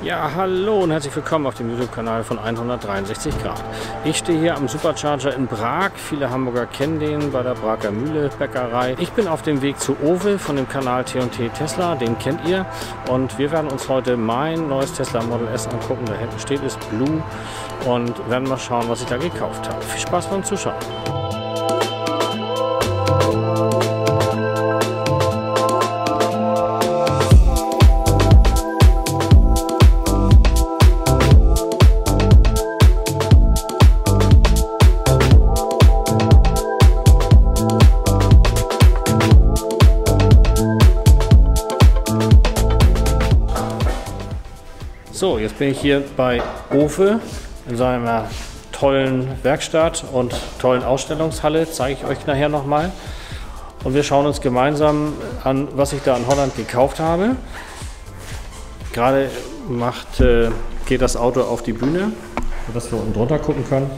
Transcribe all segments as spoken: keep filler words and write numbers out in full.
Ja, hallo und herzlich willkommen auf dem YouTube-Kanal von hundertdreiundsechzig Grad. Ich stehe hier am Supercharger in Prag. Viele Hamburger kennen den bei der Prager Mühle Bäckerei. Ich bin auf dem Weg zu Ove von dem Kanal T und T Tesla, den kennt ihr. Und wir werden uns heute mein neues Tesla Model S angucken. Da hinten steht es Blue und werden mal schauen, was ich da gekauft habe. Viel Spaß beim Zuschauen. So, jetzt bin ich hier bei Ove in seiner tollen Werkstatt und tollen Ausstellungshalle, zeige ich euch nachher nochmal. Und wir schauen uns gemeinsam an, was ich da in Holland gekauft habe. Gerade macht, äh, geht das Auto auf die Bühne, sodass wir unten drunter gucken können.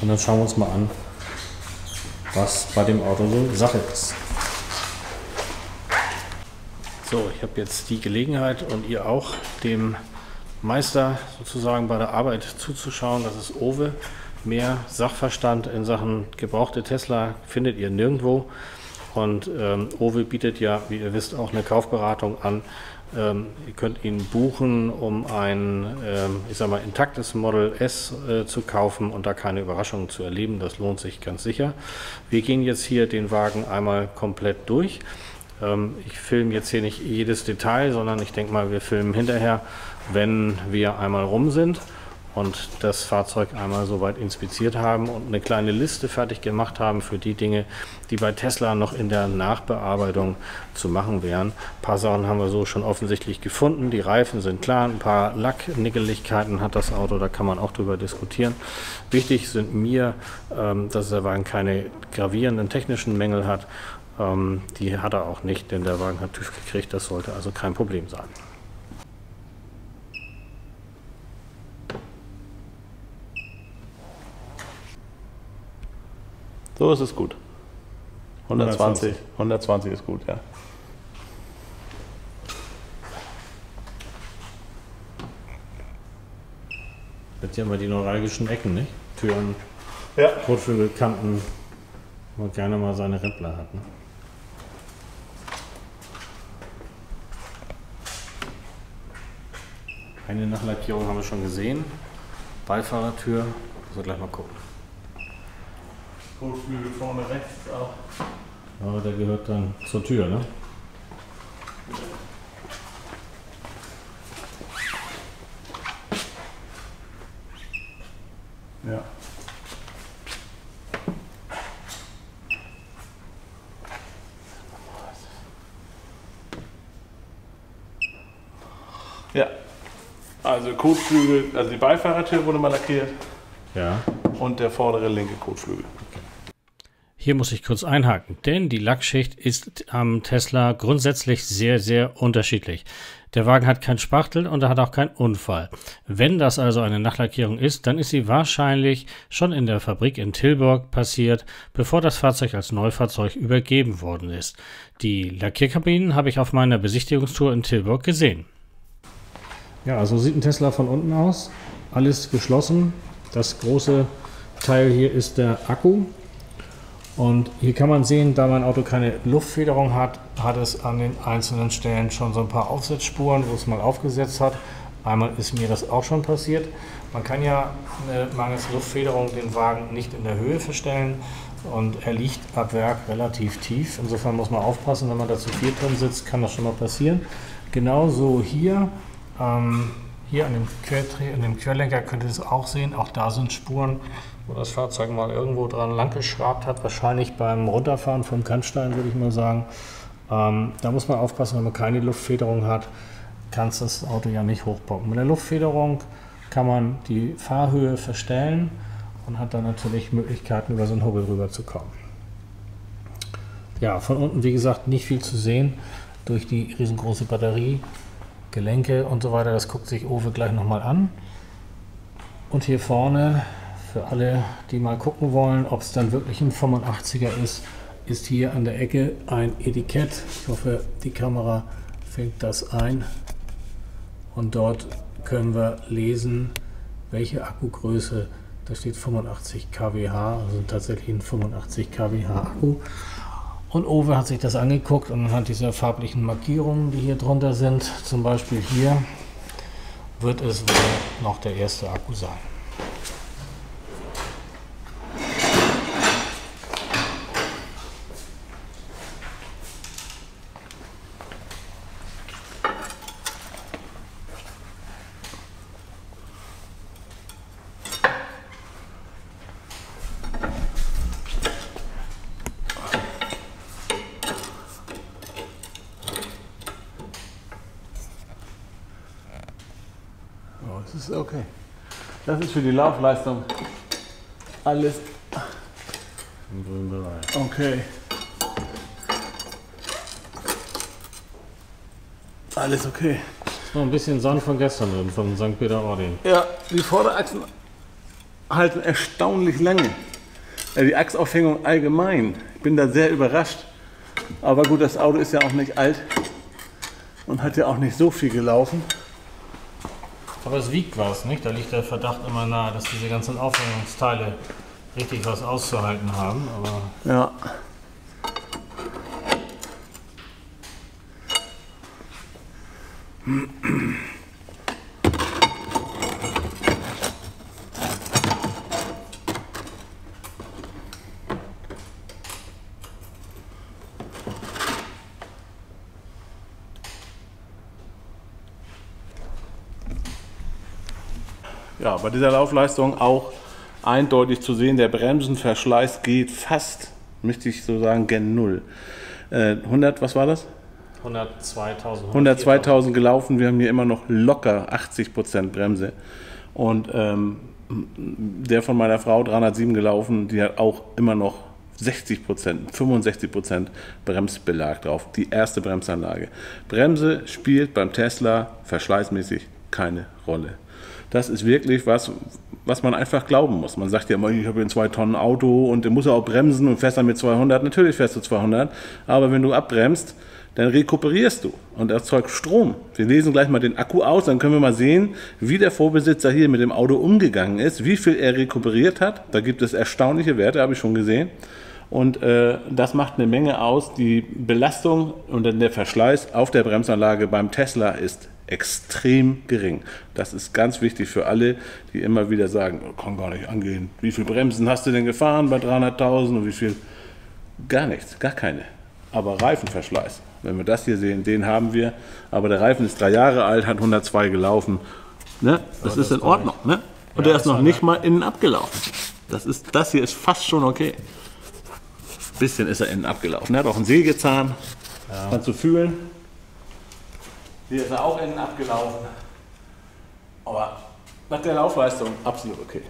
Und dann schauen wir uns mal an, was bei dem Auto so Sache ist. So, ich habe jetzt die Gelegenheit und ihr auch, dem Meister sozusagen bei der Arbeit zuzuschauen. Das ist Ove. Mehr Sachverstand in Sachen gebrauchte Tesla findet ihr nirgendwo. Und ähm, Ove bietet ja, wie ihr wisst, auch eine Kaufberatung an. Ähm, ihr könnt ihn buchen, um ein, ähm, ich sag mal, intaktes Model S äh, zu kaufen und da keine Überraschungen zu erleben. Das lohnt sich ganz sicher. Wir gehen jetzt hier den Wagen einmal komplett durch. Ich filme jetzt hier nicht jedes Detail, sondern ich denke mal, wir filmen hinterher, wenn wir einmal rum sind und das Fahrzeug einmal soweit inspiziert haben und eine kleine Liste fertig gemacht haben für die Dinge, die bei Tesla noch in der Nachbearbeitung zu machen wären. Ein paar Sachen haben wir so schon offensichtlich gefunden. Die Reifen sind klar, ein paar Lacknickeligkeiten hat das Auto, da kann man auch drüber diskutieren. Wichtig sind mir, dass der Wagen keine gravierenden technischen Mängel hat. Die hat er auch nicht, denn der Wagen hat TÜV gekriegt, das sollte also kein Problem sein. So ist es gut. hundertzwanzig, hundertzwanzig ist gut, ja. Jetzt haben wir die neuralgischen Ecken, nicht? Türen, ja. Kotflügel, Kanten, wo man gerne mal seine Rippler hat, ne? Eine Nachlackierung haben wir schon gesehen. Beifahrertür, müssen wir gleich mal gucken. Kotflügel vorne rechts auch. Aber der gehört dann zur Tür, ne? Ja. Ja. Also Kotflügel, also die Beifahrertür wurde mal lackiert, ja, und der vordere linke Kotflügel. Okay. Hier muss ich kurz einhaken, denn die Lackschicht ist am Tesla grundsätzlich sehr, sehr unterschiedlich. Der Wagen hat keinen Spachtel und er hat auch keinen Unfall. Wenn das also eine Nachlackierung ist, dann ist sie wahrscheinlich schon in der Fabrik in Tilburg passiert, bevor das Fahrzeug als Neufahrzeug übergeben worden ist. Die Lackierkabinen habe ich auf meiner Besichtigungstour in Tilburg gesehen. Ja, also sieht ein Tesla von unten aus, alles geschlossen. Das große Teil hier ist der Akku und hier kann man sehen, da mein Auto keine Luftfederung hat, hat es an den einzelnen Stellen schon so ein paar Aufsetzspuren, wo es mal aufgesetzt hat. Einmal ist mir das auch schon passiert. Man kann ja mangels Luftfederung den Wagen nicht in der Höhe verstellen und er liegt ab Werk relativ tief. Insofern muss man aufpassen, wenn man da zu viel drin sitzt, kann das schon mal passieren. Genauso hier. Ähm, hier an dem, Quer an dem Querlenker könnt ihr es auch sehen, auch da sind Spuren, wo das Fahrzeug mal irgendwo dran lang geschrabt hat, wahrscheinlich beim Runterfahren vom Kannstein, würde ich mal sagen. Ähm, da muss man aufpassen, wenn man keine Luftfederung hat, kann es das Auto ja nicht hochpumpen. Mit der Luftfederung kann man die Fahrhöhe verstellen und hat dann natürlich Möglichkeiten, über so einen Hubbel rüber zu kommen. Ja, von unten, wie gesagt, nicht viel zu sehen durch die riesengroße Batterie. Gelenke und so weiter, das guckt sich Ove gleich nochmal an. Und hier vorne, für alle, die mal gucken wollen, ob es dann wirklich ein fünfundachtziger ist, ist hier an der Ecke ein Etikett. Ich hoffe, die Kamera fängt das ein. und dort können wir lesen, welche Akkugröße, da steht fünfundachtzig Kilowatt, also tatsächlich ein fünfundachtzig Kilowatt Akku. Und Ove hat sich das angeguckt und anhand dieser farblichen Markierungen, die hier drunter sind, zum Beispiel hier, wird es wohl noch der erste Akku sein. Das ist okay. Das ist für die Laufleistung alles im grünen Bereich. Okay. Alles okay. Ist noch ein bisschen Sand von gestern drin, von Sankt Peter Ording. Ja, die Vorderachsen halten erstaunlich lange. Die Achsaufhängung allgemein. Ich bin da sehr überrascht. Aber gut, das Auto ist ja auch nicht alt und hat ja auch nicht so viel gelaufen. Aber es wiegt was, nicht? Da liegt der Verdacht immer nahe, dass diese ganzen Aufhängungsteile richtig was auszuhalten haben. Aber ja. Ja, bei dieser Laufleistung auch eindeutig zu sehen, der Bremsenverschleiß geht fast, müsste ich so sagen, gen Null. Äh, hundert, was war das? hundertzweitausend. hundertzweitausend gelaufen, wir haben hier immer noch locker achtzig Prozent Bremse. Und ähm, der von meiner Frau, dreihundertsieben gelaufen, die hat auch immer noch sechzig Prozent, fünfundsechzig Prozent Bremsbelag drauf. Die erste Bremsanlage. Bremse spielt beim Tesla verschleißmäßig keine Rolle. Das ist wirklich was, was man einfach glauben muss. Man sagt ja immer, ich habe hier ein zwei Tonnen Auto und muss ja auch bremsen und fährst dann mit zweihundert. Natürlich fährst du zweihundert, aber wenn du abbremst, dann rekuperierst du und erzeugst Strom. Wir lesen gleich mal den Akku aus, dann können wir mal sehen, wie der Vorbesitzer hier mit dem Auto umgegangen ist, wie viel er rekuperiert hat. Da gibt es erstaunliche Werte, habe ich schon gesehen. Und äh, das macht eine Menge aus. Die Belastung und dann der Verschleiß auf der Bremsanlage beim Tesla ist extrem gering. Das ist ganz wichtig für alle, die immer wieder sagen, kann gar nicht angehen. Wie viel Bremsen hast du denn gefahren bei dreihunderttausend und wie viel? Gar nichts, gar keine. Aber Reifenverschleiß, wenn wir das hier sehen, den haben wir. Aber der Reifen ist drei Jahre alt, hat hundertzwei gelaufen. Ne? Das, ja, das ist in Ordnung. Ne? Und ja, der ist noch nicht mal innen abgelaufen. Das, ist, das hier ist fast schon okay. Bisschen ist er innen abgelaufen. Er hat auch einen Sägezahn. Ja. Kannst du fühlen. Hier ist er auch innen abgelaufen. Aber nach der Laufleistung absolut okay.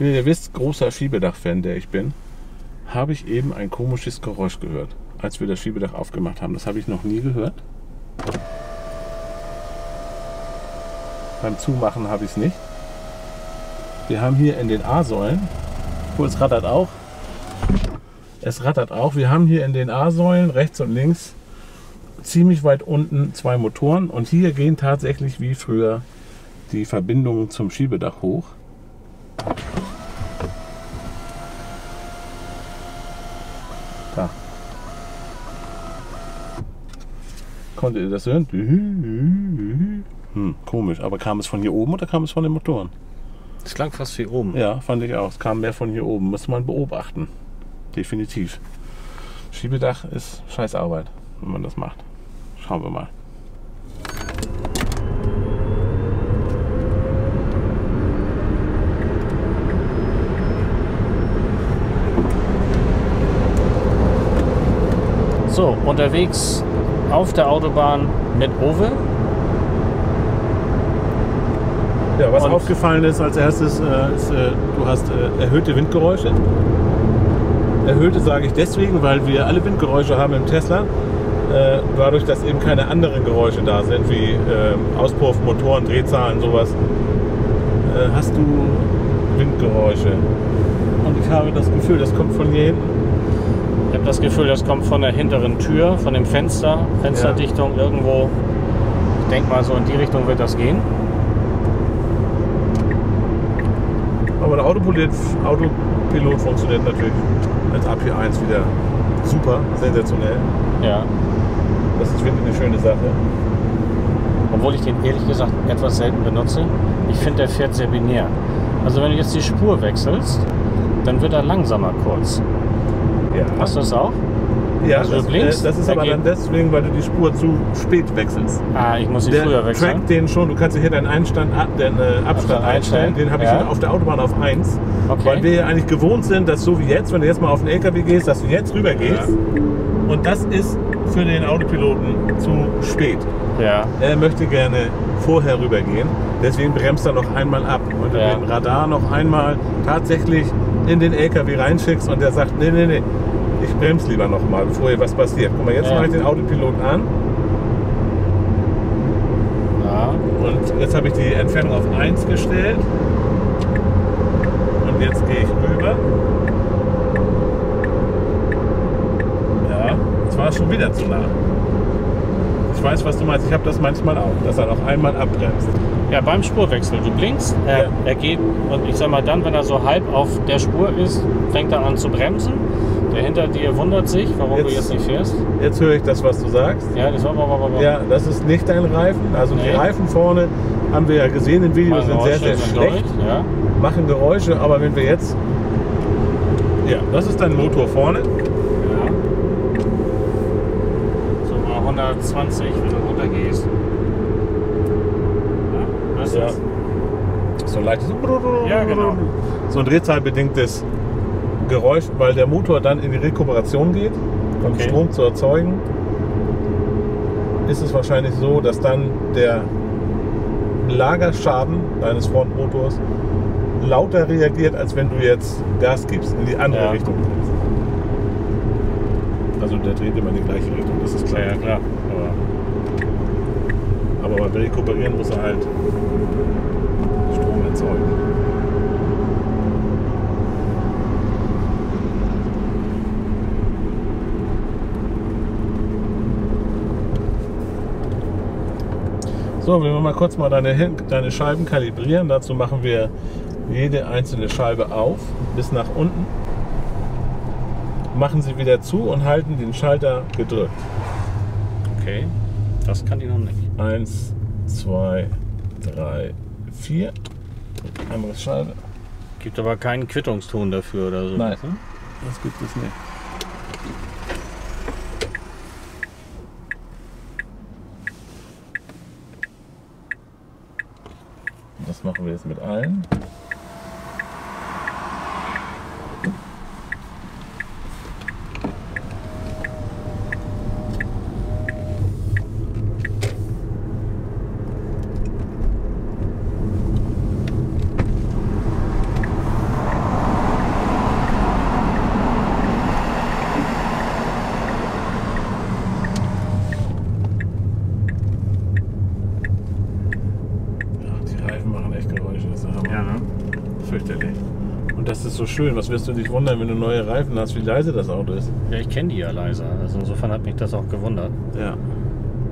Wie ihr wisst, großer Schiebedach-Fan, der ich bin, habe ich eben ein komisches Geräusch gehört, als wir das Schiebedach aufgemacht haben. Das habe ich noch nie gehört. Beim Zumachen habe ich es nicht. Wir haben hier in den A-Säulen. Oh, es rattert auch. Es rattert auch. Wir haben hier in den A-Säulen rechts und links ziemlich weit unten zwei Motoren. Und hier gehen tatsächlich wie früher die Verbindungen zum Schiebedach hoch. Da. Konntet ihr das hören? Hm, komisch. Aber kam es von hier oben oder kam es von den Motoren? Es klang fast wie oben. Ja, fand ich auch. Es kam mehr von hier oben. Muss man beobachten. Definitiv. Schiebedach ist Scheißarbeit, wenn man das macht. Schauen wir mal. So, unterwegs auf der Autobahn mit Ove. Ja, was und aufgefallen ist als erstes, äh, ist, äh, du hast äh, erhöhte Windgeräusche. Erhöhte sage ich deswegen, weil wir alle Windgeräusche haben im Tesla, äh, dadurch, dass eben keine anderen Geräusche da sind, wie äh, Auspuff, Motoren, Drehzahlen, sowas, äh, hast du Windgeräusche. Und ich habe das Gefühl, das kommt von hier hinten. Ich habe das Gefühl, das kommt von der hinteren Tür, von dem Fenster, Fensterdichtung ja. Irgendwo. Ich denke mal, so in die Richtung wird das gehen. Aber der Autopilot, Autopilot funktioniert natürlich als A P eins wieder super, sensationell. Ja. Das ist wirklich eine schöne Sache. Obwohl ich den ehrlich gesagt etwas selten benutze. Ich finde, der fährt sehr binär. Also wenn du jetzt die Spur wechselst, dann wird er langsamer kurz. Ja. Hast du das auch? Ja, also das, blinkst, das ist aber dann deswegen, weil du die Spur zu spät wechselst. Ah, ich muss sie früher wechseln. Der trackt den schon, du kannst hier deinen Einstand, den Abstand, Abstand einstellen, den habe ich ja. auf der Autobahn auf eins. Okay. Weil wir ja eigentlich gewohnt sind, dass so wie jetzt, wenn du jetzt mal auf den L K W gehst, dass du jetzt rüber gehst. Ja. Und das ist für den Autopiloten zu spät. Ja. Er möchte gerne vorher rübergehen, deswegen bremst er noch einmal ab. Und ja. mit dem Radar noch einmal tatsächlich in den L K W reinschickst und der sagt, nee, nee, nee, ich bremse lieber nochmal, bevor hier was passiert. Guck mal, jetzt ja. mache ich den Autopilot an. Ja. Und jetzt habe ich die Entfernung auf eins gestellt. Und jetzt gehe ich rüber. Ja, jetzt war es schon wieder zu nah. Ich weiß, was du meinst. Ich habe das manchmal auch, dass er noch einmal abbremst. Ja, beim Spurwechsel. Du blinkst, er, ja. er geht und ich sag mal dann, wenn er so halb auf der Spur ist, fängt er an zu bremsen. Der hinter dir wundert sich, warum jetzt, du jetzt nicht fährst. Jetzt höre ich das, was du sagst. Ja, das, war, war, war, war. Ja, das ist nicht dein Reifen. Also nee. Die Reifen vorne, haben wir ja gesehen im Video, sind sehr, sehr schlecht. Ja. Machen Geräusche, aber wenn wir jetzt... Ja, das ist dein Motor vorne. Ja. So mal hundertzwanzig, wenn du runter gehst. Ja. So ein leichtes ja, genau. so ein drehzahlbedingtes Geräusch, weil der Motor dann in die Rekuperation geht, um okay. Strom zu erzeugen, ist es wahrscheinlich so, dass dann der Lagerschaden deines Frontmotors lauter reagiert, als wenn du jetzt Gas gibst, in die andere ja. Richtung. Also der dreht immer in die gleiche Richtung, das ist klar. Ja, klar. Aber beim Rekuperieren muss er halt Strom erzeugen. So, wenn wir mal kurz mal deine, deine Scheiben kalibrieren, dazu machen wir jede einzelne Scheibe auf, bis nach unten, machen sie wieder zu und halten den Schalter gedrückt. Okay. Das kann die noch nicht. Eins, zwei, drei, vier. Andere Scheibe. Gibt aber keinen Quittungston dafür oder so. Nein, hm? Das gibt es nicht. Das machen wir jetzt mit allen. Schön, was wirst du dich wundern, wenn du neue Reifen hast, wie leise das Auto ist. Ja, ich kenne die ja leiser, also insofern hat mich das auch gewundert. Ja.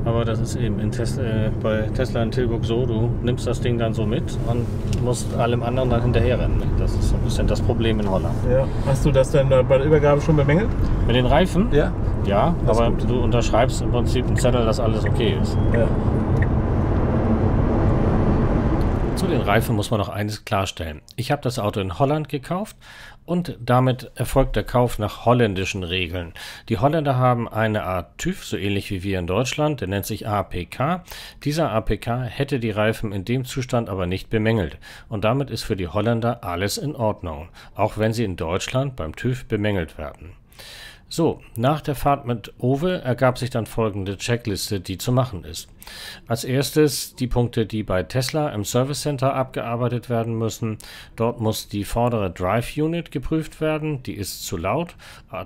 Aber das ist eben in Tesla, äh, bei Tesla in Tilburg so, du nimmst das Ding dann so mit und musst allem anderen dann hinterherrennen. Das ist so ein bisschen das Problem in Holland. Ja. Hast du das denn bei der Übergabe schon bemängelt? Mit den Reifen? Ja. Ja, das aber du unterschreibst im Prinzip einen Zettel, dass alles okay ist. Ja. Zu den Reifen muss man noch eines klarstellen. Ich habe das Auto in Holland gekauft und damit erfolgt der Kauf nach holländischen Regeln. Die Holländer haben eine Art TÜV, so ähnlich wie wir in Deutschland, der nennt sich A P K. Dieser A P K hätte die Reifen in dem Zustand aber nicht bemängelt und damit ist für die Holländer alles in Ordnung, auch wenn sie in Deutschland beim TÜV bemängelt werden. So, nach der Fahrt mit Ove ergab sich dann folgende Checkliste, die zu machen ist. Als erstes die Punkte, die bei Tesla im Service Center abgearbeitet werden müssen. Dort muss die vordere Drive Unit geprüft werden, die ist zu laut.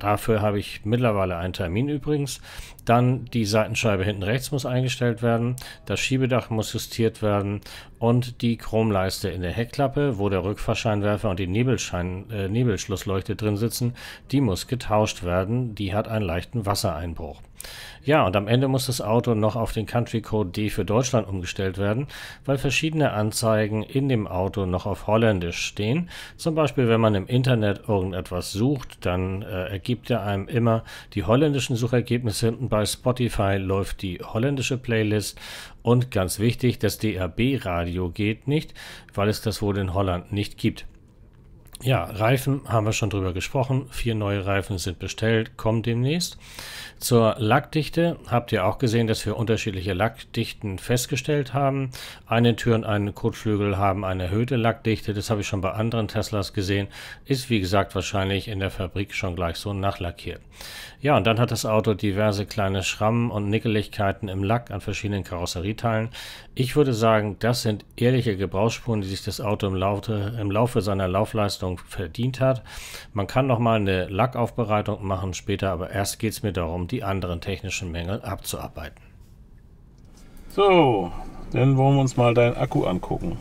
Dafür habe ich mittlerweile einen Termin übrigens. Dann die Seitenscheibe hinten rechts muss eingestellt werden, das Schiebedach muss justiert werden und die Chromleiste in der Heckklappe, wo der Rückfahrscheinwerfer und die Nebelschein, äh, Nebelschlussleuchte drin sitzen, die muss getauscht werden. Schaden, die hat einen leichten Wassereinbruch. Ja, und am Ende muss das Auto noch auf den Country Code D für Deutschland umgestellt werden, weil verschiedene Anzeigen in dem Auto noch auf Holländisch stehen. Zum Beispiel, wenn man im Internet irgendetwas sucht, dann äh, ergibt er einem immer die holländischen Suchergebnisse. Hinten bei Spotify läuft die holländische Playlist. Und ganz wichtig, das D A B-Radio geht nicht, weil es das wohl in Holland nicht gibt. Ja, Reifen haben wir schon drüber gesprochen. Vier neue Reifen sind bestellt, kommen demnächst. Zur Lackdichte habt ihr auch gesehen, dass wir unterschiedliche Lackdichten festgestellt haben. Eine Tür und einen Kotflügel haben eine erhöhte Lackdichte. Das habe ich schon bei anderen Teslas gesehen. Ist wie gesagt wahrscheinlich in der Fabrik schon gleich so nachlackiert. Ja, und dann hat das Auto diverse kleine Schrammen und Nickeligkeiten im Lack an verschiedenen Karosserieteilen. Ich würde sagen, das sind ehrliche Gebrauchsspuren, die sich das Auto im Laufe, im Laufe seiner Laufleistung verdient hat. Man kann nochmal eine Lackaufbereitung machen später, aber erst geht es mir darum, die anderen technischen Mängel abzuarbeiten. So, dann wollen wir uns mal deinen Akku angucken.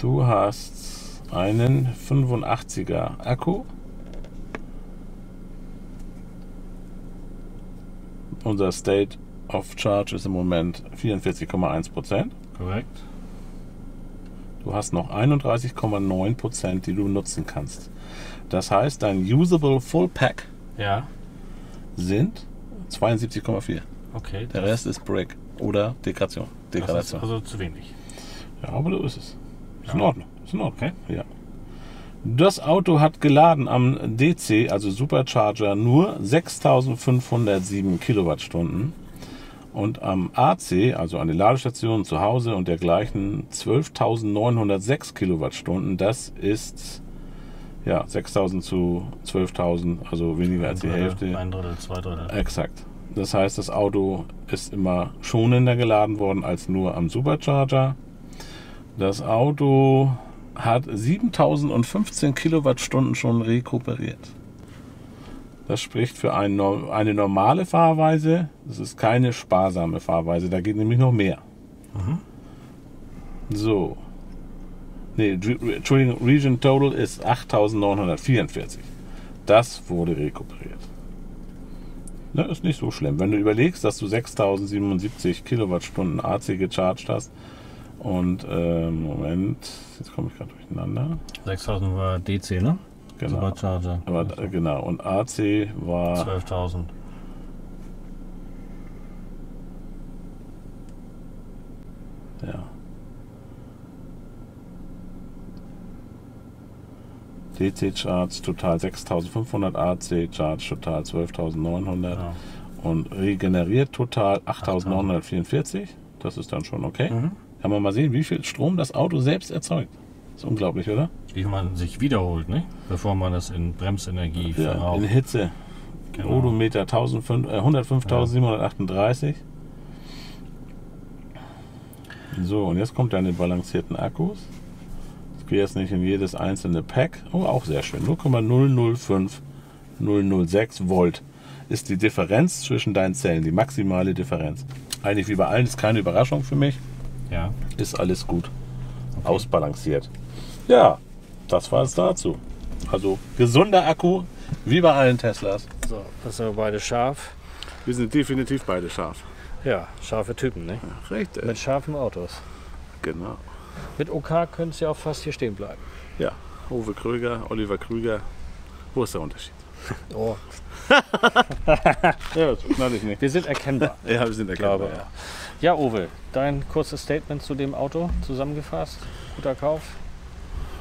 Du hast einen fünfundachtziger Akku. Unser State of Charge ist im Moment vierundvierzig Komma eins Prozent. Korrekt. Du hast noch einunddreißig Komma neun Prozent, die du nutzen kannst. Das heißt, dein Usable Full Pack, ja, sind zweiundsiebzig Komma vier. Okay. Der Rest ist Brick oder Degradation. Degradation. Das ist also zu wenig. Ja, aber so ist es. Ist ja in Ordnung. Ist in Ordnung. Okay. Ja. Das Auto hat geladen am D C, also Supercharger, nur sechstausendfünfhundertsieben Kilowattstunden. Und am A C, also an den Ladestationen zu Hause und dergleichen, zwölftausendneunhundertsechs Kilowattstunden. Das ist ja sechstausend zu zwölftausend, also weniger als die Hälfte. Ein Drittel, zwei Drittel. Exakt. Das heißt, das Auto ist immer schonender geladen worden als nur am Supercharger. Das Auto hat siebentausendfünfzehn Kilowattstunden schon rekuperiert. Das spricht für ein, eine normale Fahrweise. Das ist keine sparsame Fahrweise. Da geht nämlich noch mehr. Mhm. So. Nee, Entschuldigung, Region Total ist achttausendneunhundertvierundvierzig. Das wurde rekuperiert. Na, ist nicht so schlimm. Wenn du überlegst, dass du sechstausendsiebenundsiebzig Kilowattstunden A C gecharged hast und, äh, Moment, jetzt komme ich gerade durcheinander. sechstausend war D C, ne? Genau. Supercharger. Aber, genau, und A C war zwölftausend. Ja. D C Charge total sechstausendfünfhundert, A C Charge total zwölftausendneunhundert, ja, und regeneriert total achttausendneunhundertvierundvierzig. Das ist dann schon okay. Mhm. Kann man mal sehen, wie viel Strom das Auto selbst erzeugt. Das ist unglaublich, oder? Wie man sich wiederholt, ne? Bevor man das in Bremsenergie, ja, verraucht. In Hitze. Genau. Odometer hundertfünf Komma siebenhundertachtunddreißig. Ja. So, und jetzt kommt deine balancierten Akkus. Ich gehe jetzt nicht in jedes einzelne Pack. Oh, auch sehr schön. null Komma null null fünf, null null sechs Volt ist die Differenz zwischen deinen Zellen, die maximale Differenz. Eigentlich wie bei allen, ist keine Überraschung für mich. Ja. Ist alles gut. Okay. Ausbalanciert. Ja, das war es dazu. Also gesunder Akku, wie bei allen Teslas. So, das sind wir beide scharf. Wir sind definitiv beide scharf. Ja, scharfe Typen, ne? Ja, richtig. Mit scharfen Autos. Genau. Mit OK können sie auch fast hier stehen bleiben. Ja, Ove Kröger, Oliver Krüger. Wo ist der Unterschied? Oh. Ja, das knall ich nicht. Wir sind erkennbar. Ja, wir sind erkennbar. Glaube, ja. Ja, Ove, dein kurzes Statement zu dem Auto zusammengefasst. Guter Kauf.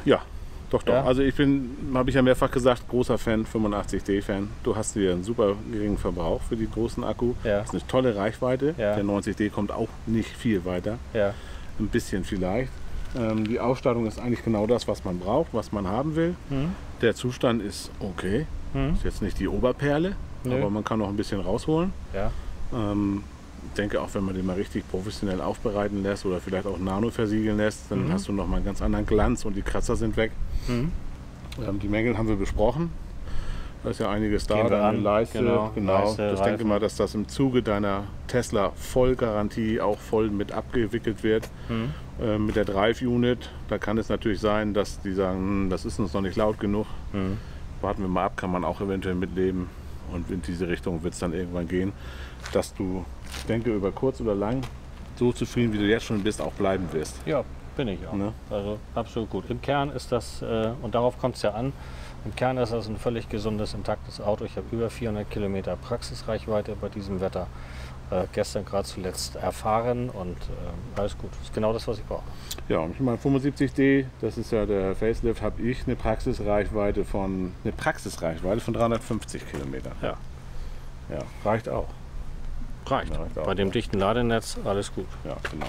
Ja, doch, doch. Ja. Also ich bin, habe ich ja mehrfach gesagt, großer Fan, fünfundachtzig D-Fan. Du hast hier einen super geringen Verbrauch für die großen Akku. Ja. Das ist eine tolle Reichweite. Ja. Der neunzig D kommt auch nicht viel weiter. Ja. Ein bisschen vielleicht. Ähm, die Ausstattung ist eigentlich genau das, was man braucht, was man haben will. Mhm. Der Zustand ist okay. Mhm. Ist jetzt nicht die Oberperle, nö, aber man kann noch ein bisschen rausholen. Ja. Ähm, Ich denke, auch wenn man den mal richtig professionell aufbereiten lässt oder vielleicht auch Nano versiegeln lässt, dann mhm. hast du noch mal einen ganz anderen Glanz und die Kratzer sind weg. Mhm. Ähm, die Mängel haben wir besprochen. Da ist ja einiges da. Dann Leiste, genau. genau. Leiste, ich denke mal, dass das im Zuge deiner Tesla-Vollgarantie auch voll mit abgewickelt wird. Mhm. Äh, mit der Drive-Unit, da kann es natürlich sein, dass die sagen, hm, das ist uns noch nicht laut genug. Mhm. warten wir mal ab, kann man auch eventuell mitleben. Und in diese Richtung wird es dann irgendwann gehen, dass du, ich denke, über kurz oder lang so zufrieden, wie du jetzt schon bist, auch bleiben wirst. Ja, bin ich auch. Ne? Also absolut gut. Im Kern ist das, äh, und darauf kommt es ja an, im Kern ist das ein völlig gesundes, intaktes Auto. Ich habe über vierhundert Kilometer Praxisreichweite bei diesem Wetter äh, gestern gerade zuletzt erfahren und äh, alles gut. Das ist genau das, was ich brauche. Ja, und ich meine fünfundsiebzig D, das ist ja der Facelift, habe ich eine Praxisreichweite von eine Praxisreichweite von dreihundertfünfzig Kilometer. Ja. Ja, reicht auch. Reicht. Ja, reicht auch. Bei dem dichten Ladenetz alles gut. Ja, genau.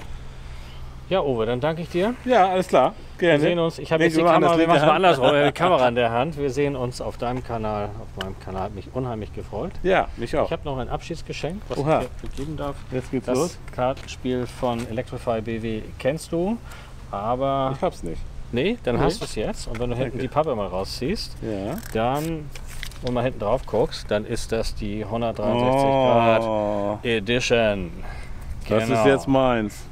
Ja, Ove, dann danke ich dir. Ja, alles klar. Gerne. Wir sehen uns. Ich habe jetzt die Kamera, wir machen mal andersrum, die Kamera in der Hand. Wir sehen uns auf deinem Kanal, auf meinem Kanal. Hat mich unheimlich gefreut. Ja, mich auch. Ich habe noch ein Abschiedsgeschenk, was Oha. ich dir geben darf. Jetzt geht's das los. Das Kartenspiel von Electrify B W kennst du, aber... Ich hab's nicht. Nee, dann okay. hast du es jetzt. Und wenn du hinten okay. die Pappe mal rausziehst, ja. dann... und mal hinten drauf guckst, dann ist das die hundertdreiundsechzig oh. Grad Edition. Genau. Das ist jetzt meins.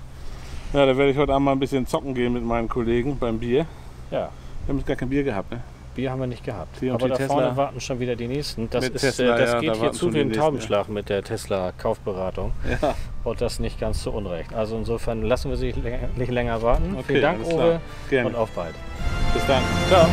Ja, da werde ich heute Abend mal ein bisschen zocken gehen mit meinen Kollegen beim Bier. Ja. Wir haben jetzt gar kein Bier gehabt, ne? Bier haben wir nicht gehabt. T und T Aber da Tesla. Vorne warten schon wieder die nächsten. Das, ist, Tesla, äh, das ja, geht da hier zu dem Taubenschlag mit der Tesla-Kaufberatung. Ja. Und das nicht ganz zu Unrecht. Also insofern lassen wir sie nicht länger warten. Okay, vielen Dank, Ove. Gerne. Und auf bald. Bis dann. Ciao.